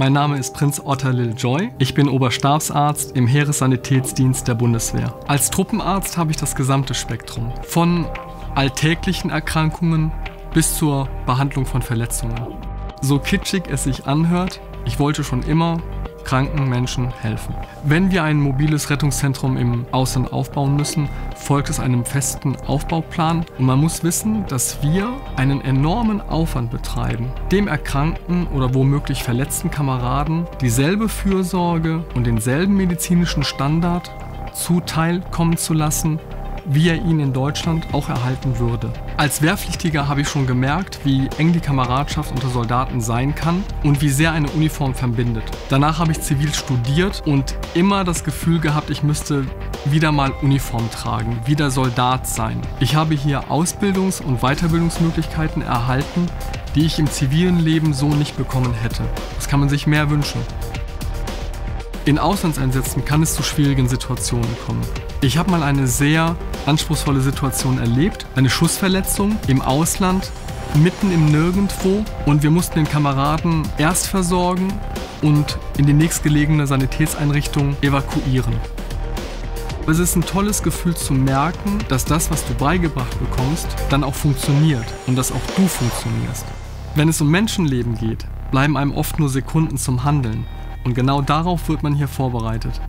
Mein Name ist Prinz Joy. Ich bin Oberstabsarzt im Heeressanitätsdienst der Bundeswehr. Als Truppenarzt habe ich das gesamte Spektrum. Von alltäglichen Erkrankungen bis zur Behandlung von Verletzungen. So kitschig es sich anhört, ich wollte schon immer kranken Menschen helfen. Wenn wir ein mobiles Rettungszentrum im Ausland aufbauen müssen, folgt es einem festen Aufbauplan. Und man muss wissen, dass wir einen enormen Aufwand betreiben, dem erkrankten oder womöglich verletzten Kameraden dieselbe Fürsorge und denselben medizinischen Standard zuteilkommen zu lassen, wie er ihn in Deutschland auch erhalten würde. Als Wehrpflichtiger habe ich schon gemerkt, wie eng die Kameradschaft unter Soldaten sein kann und wie sehr eine Uniform verbindet. Danach habe ich zivil studiert und immer das Gefühl gehabt, ich müsste wieder mal Uniform tragen, wieder Soldat sein. Ich habe hier Ausbildungs- und Weiterbildungsmöglichkeiten erhalten, die ich im zivilen Leben so nicht bekommen hätte. Das kann man sich mehr wünschen. In Auslandseinsätzen kann es zu schwierigen Situationen kommen. Ich habe mal eine sehr anspruchsvolle Situation erlebt, eine Schussverletzung im Ausland, mitten im Nirgendwo, und wir mussten den Kameraden erst versorgen und in die nächstgelegene Sanitätseinrichtung evakuieren. Es ist ein tolles Gefühl zu merken, dass das, was du beigebracht bekommst, dann auch funktioniert und dass auch du funktionierst. Wenn es um Menschenleben geht, bleiben einem oft nur Sekunden zum Handeln. Und genau darauf wird man hier vorbereitet.